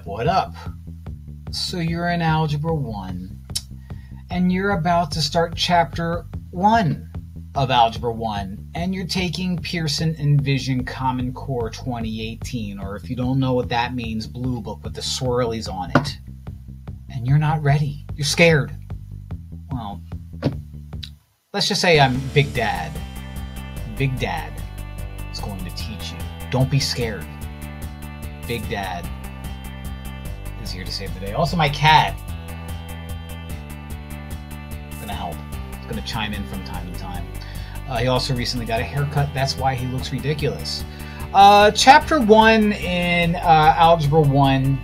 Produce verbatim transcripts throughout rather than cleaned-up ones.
up, what up? So you're in Algebra one, and you're about to start Chapter one of Algebra one, and you're taking Pearson Envision Common Core twenty eighteen, or if you don't know what that means, Blue Book with the swirlies on it. And you're not ready. You're scared. Well, let's just say I'm Big Dad. Big Dad is going to teach you. Don't be scared. Big Dad is here to save the day. Also, my cat is going to help. He's going to chime in from time to time. Uh, he also recently got a haircut. That's why he looks ridiculous. Uh, chapter one in uh, Algebra one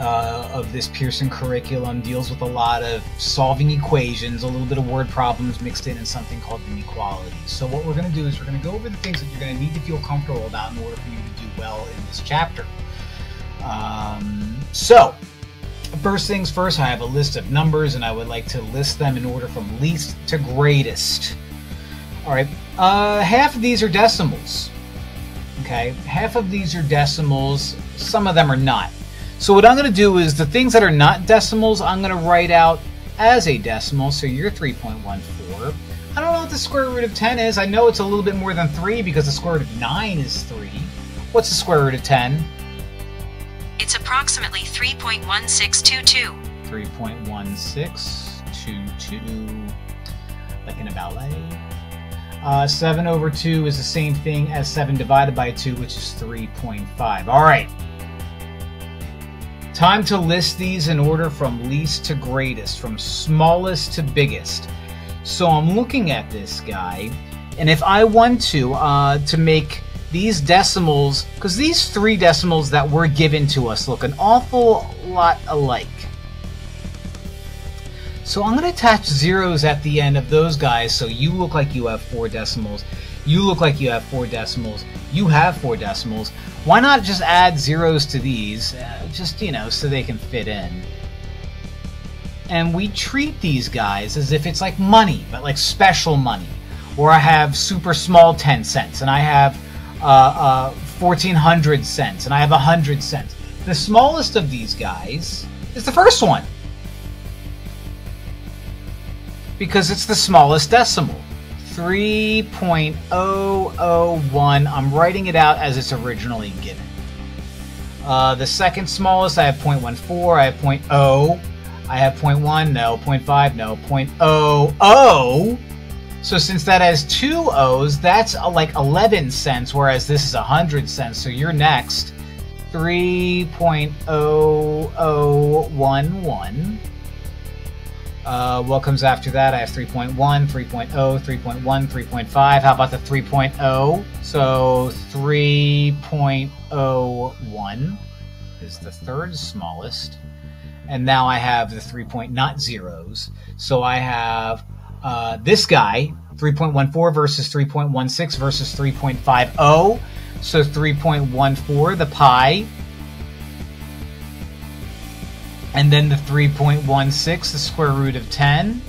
uh, of this Pearson curriculum deals with a lot of solving equations, a little bit of word problems mixed in, and something called inequality. So what we're going to do is we're going to go over the things that you're going to need to feel comfortable about in order for you to do well in this chapter. Um, so, first things first, I have a list of numbers, and I would like to list them in order from least to greatest. All right, uh, half of these are decimals. Okay, half of these are decimals. Some of them are not. So what I'm going to do is the things that are not decimals, I'm going to write out as a decimal. So you're three point one four. I don't know what the square root of ten is. I know it's a little bit more than three because the square root of nine is three. What's the square root of ten? It's approximately three point one six two two. three point one six two two, like in a ballet. Uh, seven over two is the same thing as seven divided by two, which is three point five. All right. Time to list these in order from least to greatest, from smallest to biggest. So I'm looking at this guy, and if I want to, uh, to make these decimals, because these three decimals that were given to us look an awful lot alike. So I'm going to attach zeros at the end of those guys so you look like you have four decimals. You look like you have four decimals. You have four decimals. Why not just add zeros to these, uh, just, you know, so they can fit in. And we treat these guys as if it's like money, but like special money. Or I have super small ten cents, and I have Uh, uh, fourteen hundred cents, and I have one hundred cents. The smallest of these guys is the first one because it's the smallest decimal, three point zero zero one. I'm writing it out as it's originally given. Uh, the second smallest, I have zero point one four, I have zero point zero, I have zero point one, no, zero point five, no, zero point zero zero. So since that has two O's, that's like eleven cents, whereas this is one hundred cents. So you're next, three point zero zero one one. Uh, what comes after that? I have three point one, three point zero, three point one, three point five. How about the three point zero? So three point zero one is the third smallest. And now I have the three point zeros. So I have Uh, this guy, three point one four versus three point one six versus three point five zero. So three point one four, the pi. And then the three point one six, the square root of ten.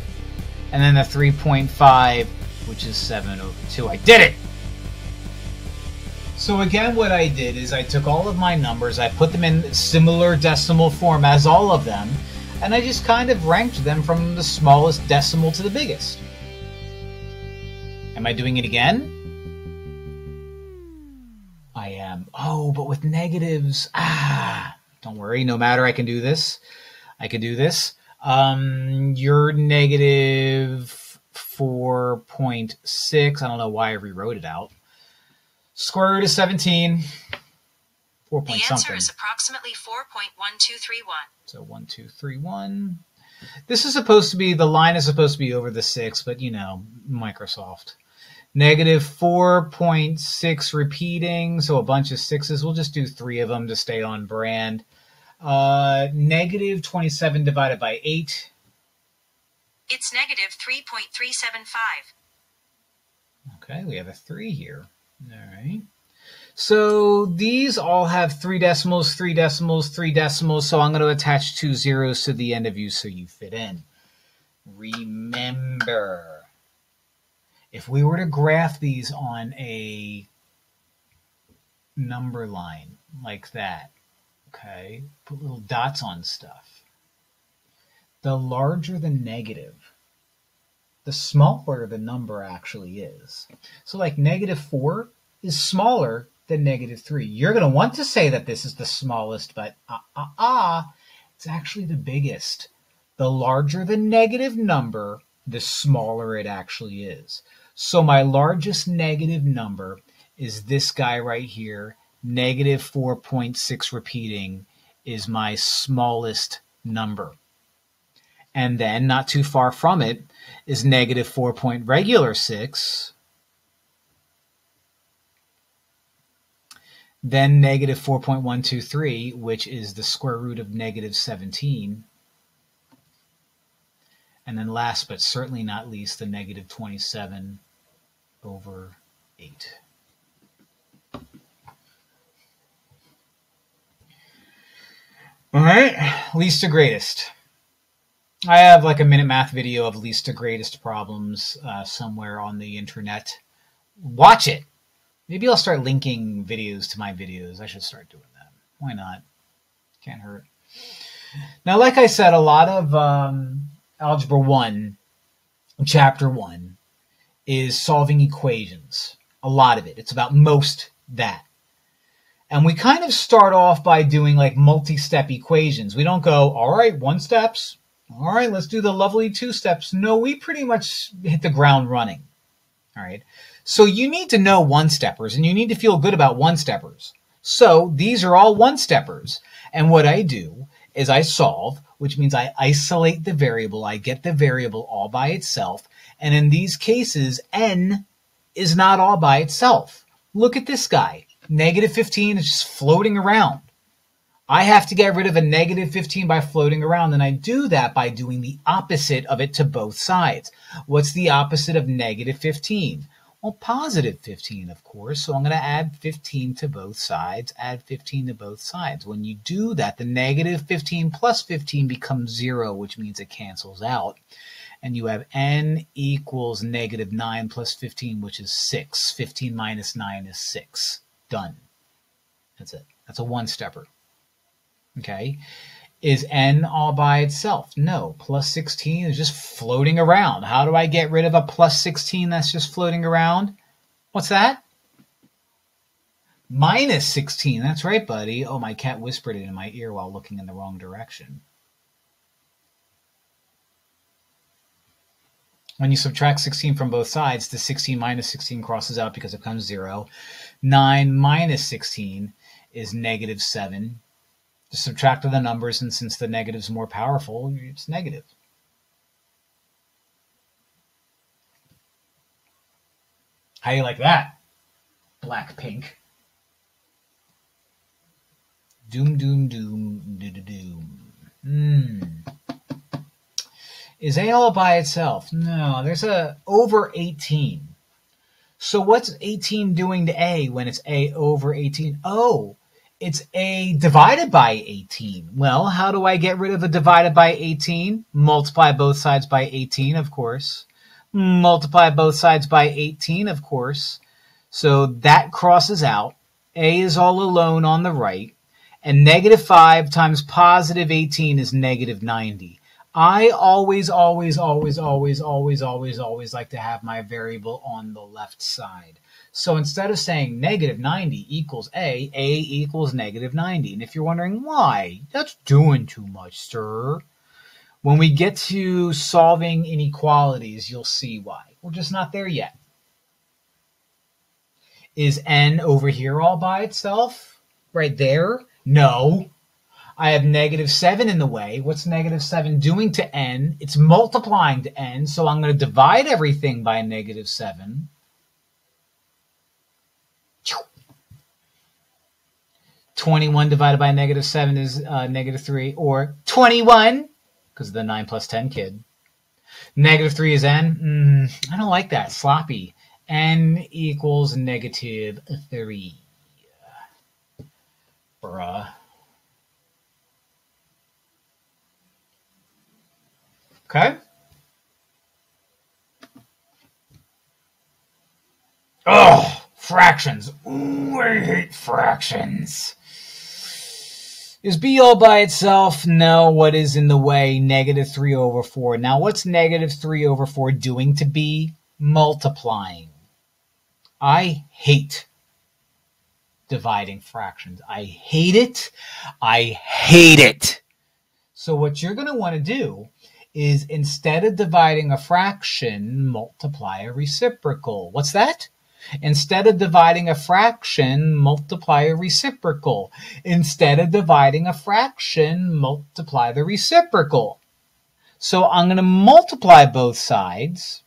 And then the three point five, which is seven over two. I did it! So again, what I did is I took all of my numbers, I put them in similar decimal form as all of them, and I just kind of ranked them from the smallest decimal to the biggest. Am I doing it again? I am. Oh, but with negatives. Ah, don't worry. No matter, I can do this. I can do this. Um, you're negative four point six. I don't know why I rewrote it out. Square root of seventeen. Four point something. The answer is approximately four point one two three one. So one, two, three, one. This is supposed to be, the line is supposed to be over the six, but you know, Microsoft. Negative four point six repeating, so a bunch of sixes. We'll just do three of them to stay on brand. Uh, negative twenty-seven divided by eight. It's negative three point three seven five. Okay, we have a three here. All right. So these all have three decimals, three decimals, three decimals. So I'm going to attach two zeros to the end of you so you fit in. Remember, if we were to graph these on a number line like that, okay? Put little dots on stuff. The larger the negative, the smaller the number actually is. So like negative four is smaller than negative three. You're going to want to say that this is the smallest, but ah, ah, ah, it's actually the biggest. The larger the negative number, the smaller it actually is. So my largest negative number is this guy right here. Negative four point six repeating is my smallest number. And then not too far from it is negative four point regular six. Then negative four point one two three, which is the square root of negative seventeen. And then last but certainly not least, the negative twenty-seven over eight. All right, least to greatest. I have like a minute math video of least to greatest problems uh, somewhere on the internet. Watch it. Maybe I'll start linking videos to my videos. I should start doing that. Why not? Can't hurt. Now, like I said, a lot of um, Algebra one, Chapter one, is solving equations. A lot of it. It's about most that. And we kind of start off by doing like multi-step equations. We don't go, all right, one steps. All right, let's do the lovely two steps. No, we pretty much hit the ground running. All right. So you need to know one-steppers, and you need to feel good about one-steppers. So these are all one-steppers. And what I do is I solve, which means I isolate the variable. I get the variable all by itself. And in these cases, n is not all by itself. Look at this guy. Negative fifteen is just floating around. I have to get rid of a negative fifteen by floating around, and I do that by doing the opposite of it to both sides. What's the opposite of negative fifteen? Well, positive fifteen, of course, so I'm going to add fifteen to both sides, add fifteen to both sides. When you do that, the negative fifteen plus fifteen becomes zero, which means it cancels out. And you have n equals negative nine plus fifteen, which is six. fifteen minus nine is six. Done. That's it. That's a one-stepper. Okay, is n all by itself? No, plus sixteen is just floating around. How do I get rid of a plus sixteen that's just floating around? What's that? Minus sixteen, that's right, buddy. Oh, my cat whispered it in my ear while looking in the wrong direction. When you subtract sixteen from both sides, the sixteen minus sixteen crosses out because it becomes zero. nine minus sixteen is negative seven. Just subtract the numbers, and since the negative is more powerful, it's negative. How do you like that? Blackpink. Doom, doom, doom, doo, doo, doom. Mm. Is A all by itself? No, there's a over eighteen. So what's eighteen doing to A when it's A over eighteen? Oh. It's A divided by eighteen. Well, how do I get rid of a divided by eighteen? Multiply both sides by eighteen, of course. Multiply both sides by eighteen, of course. So that crosses out. A is all alone on the right. And negative five times positive eighteen is negative ninety. I always, always, always, always, always, always, always like to have my variable on the left side. So instead of saying negative ninety equals A, A equals negative ninety. And if you're wondering why, that's doing too much, sir. When we get to solving inequalities, you'll see why. We're just not there yet. Is n over here all by itself? Right there? No. I have negative seven in the way. What's negative seven doing to n? It's multiplying to n, so I'm going to divide everything by negative seven. twenty-one divided by negative seven is uh, negative three, or twenty-one, because of the nine plus ten kid. Negative three is n. Mm, I don't like that. Sloppy. N equals negative three. Bruh. Okay? Oh, fractions. Ooh, I hate fractions. Is B all by itself? No. What is in the way? Negative three over four. Now, what's negative three over four doing to B? Multiplying. I hate dividing fractions. I hate it. I hate it. So what you're going to want to do is, instead of dividing a fraction, multiply a reciprocal. What's that? Instead of dividing a fraction, multiply a reciprocal. Instead of dividing a fraction, multiply the reciprocal. So I'm going to multiply both sides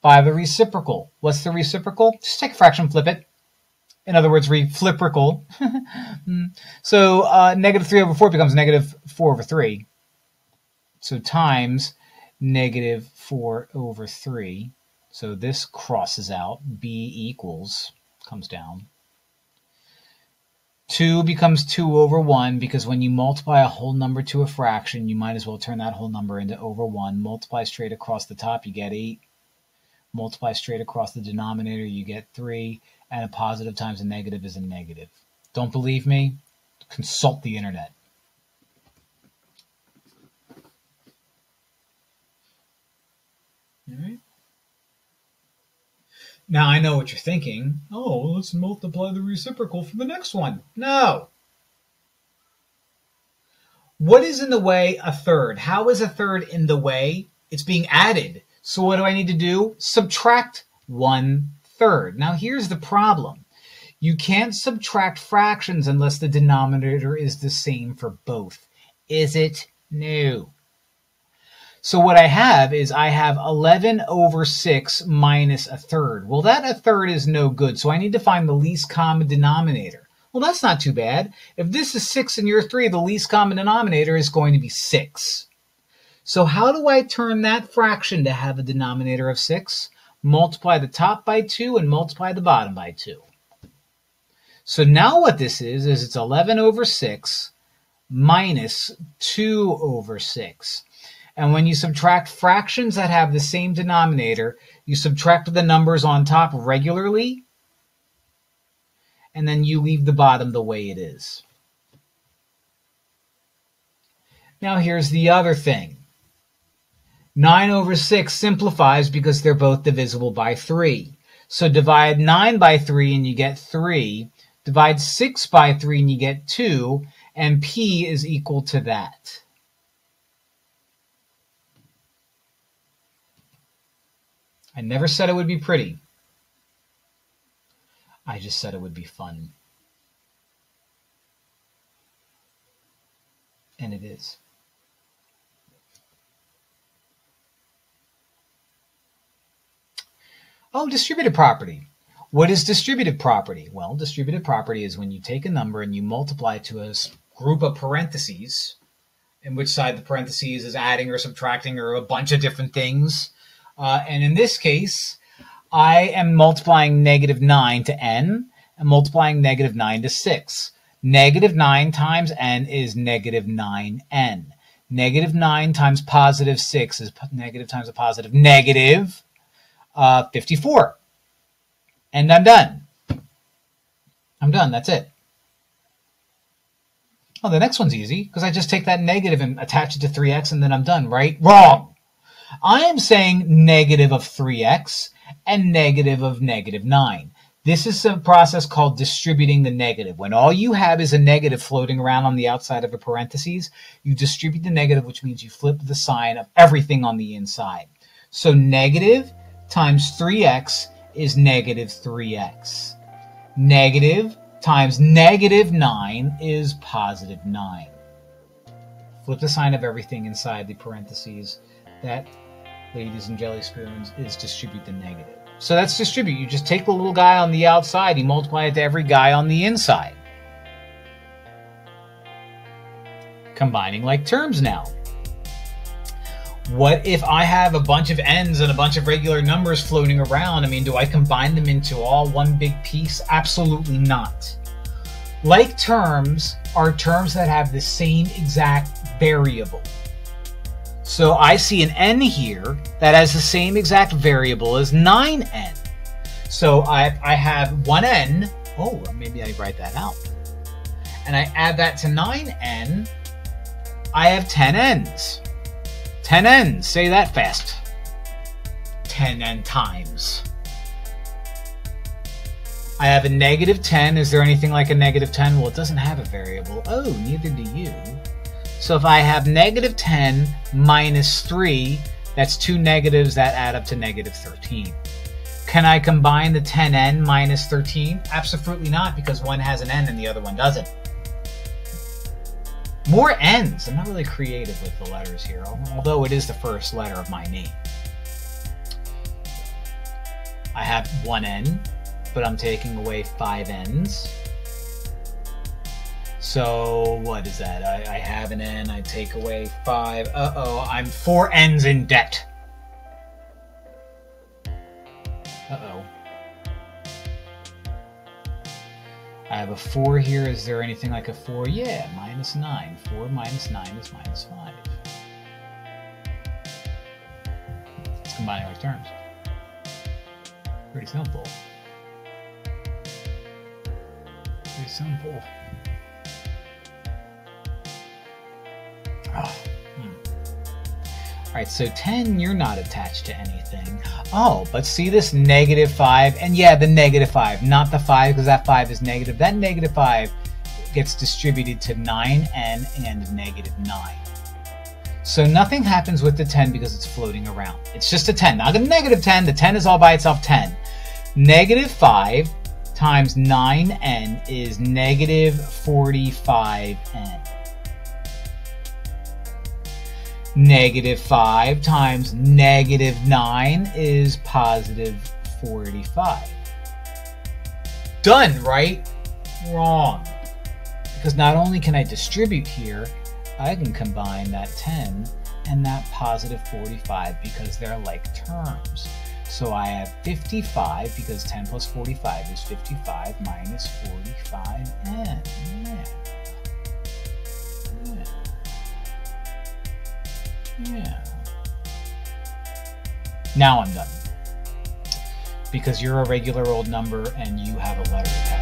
by the reciprocal. What's the reciprocal? Just take a fraction, flip it. In other words, refliprical. So uh, negative three over four becomes negative four over three. So times negative four over three. So this crosses out. B equals, comes down. two becomes two over one, because when you multiply a whole number to a fraction, you might as well turn that whole number into over one. Multiply straight across the top, you get eight. Multiply straight across the denominator, you get three. And a positive times a negative is a negative. Don't believe me? Consult the internet. All right. Now, I know what you're thinking. Oh, let's multiply the reciprocal for the next one. No. What is in the way a third? How is a third in the way? It's being added. So what do I need to do? Subtract one third. Now, here's the problem. You can't subtract fractions unless the denominator is the same for both. Is it? No. So what I have is I have eleven over six minus a third. Well, that a third is no good, so I need to find the least common denominator. Well, that's not too bad. If this is six and you're three, the least common denominator is going to be six. So how do I turn that fraction to have a denominator of six? Multiply the top by two and multiply the bottom by two. So now what this is, is it's eleven over six minus two over six. And when you subtract fractions that have the same denominator, you subtract the numbers on top regularly, and then you leave the bottom the way it is. Now here's the other thing. nine over six simplifies because they're both divisible by three. So divide nine by three and you get three. Divide six by three and you get two. And P is equal to that. I never said it would be pretty. I just said it would be fun. And it is. Oh, distributive property. What is distributive property? Well, distributive property is when you take a number and you multiply to a group of parentheses, in which side the parentheses is adding or subtracting or a bunch of different things. Uh, and in this case, I am multiplying negative nine to n and multiplying negative nine to six. Negative nine times n is negative nine n. Negative nine times positive six is negative times a positive negative uh, fifty-four. And I'm done. I'm done. That's it. Oh, the next one's easy because I just take that negative and attach it to three x and then I'm done, right? Wrong. I am saying negative of three x and negative of negative nine. This is a process called distributing the negative. When all you have is a negative floating around on the outside of a parentheses, you distribute the negative, which means you flip the sign of everything on the inside. So negative times three x is negative three x. Negative times negative nine is positive nine. Flip the sign of everything inside the parentheses. That, ladies and jelly spoons, is distribute the negative. So that's distribute. You just take the little guy on the outside, you multiply it to every guy on the inside. Combining like terms now. What if I have a bunch of n's and a bunch of regular numbers floating around? I mean, do I combine them into all one big piece? Absolutely not. Like terms are terms that have the same exact variable. So I see an n here that has the same exact variable as nine n. So I, I have one n. Oh, maybe I write that out. and I add that to nine n, I have ten n's. ten n's, say that fast. ten n times. I have a negative ten. Is there anything like a negative ten? Well, it doesn't have a variable. Oh, neither do you. So if I have negative ten minus three, that's two negatives that add up to negative thirteen. Can I combine the ten n minus thirteen? Absolutely not, because one has an n and the other one doesn't. More n's. I'm not really creative with the letters here, although it is the first letter of my name. I have one n, but I'm taking away five n's. So what is that? I, I have an n, I take away five. Uh-oh, I'm four n's in debt. Uh-oh. I have a four here. Is there anything like a four? Yeah, minus nine. four minus nine is minus five. Let's combine our terms. Pretty simple. Pretty simple. Oh, hmm. All right, so ten, you're not attached to anything. Oh, but see this negative five, and yeah, the negative five, not the five, because that five is negative. That negative five gets distributed to nine n and negative nine. So nothing happens with the ten because it's floating around. It's just a ten, not a negative ten. The ten is all by itself ten. Negative five times nine n is negative forty-five n. Negative five times negative nine is positive forty-five. Done, right? Wrong. Because not only can I distribute here, I can combine that ten and that positive forty-five because they're like terms. So I have fifty-five because ten plus forty-five is fifty-five minus forty-five n. Yeah. Yeah. Yeah. Now I'm done. Because you're a regular old number and you have a letter attached.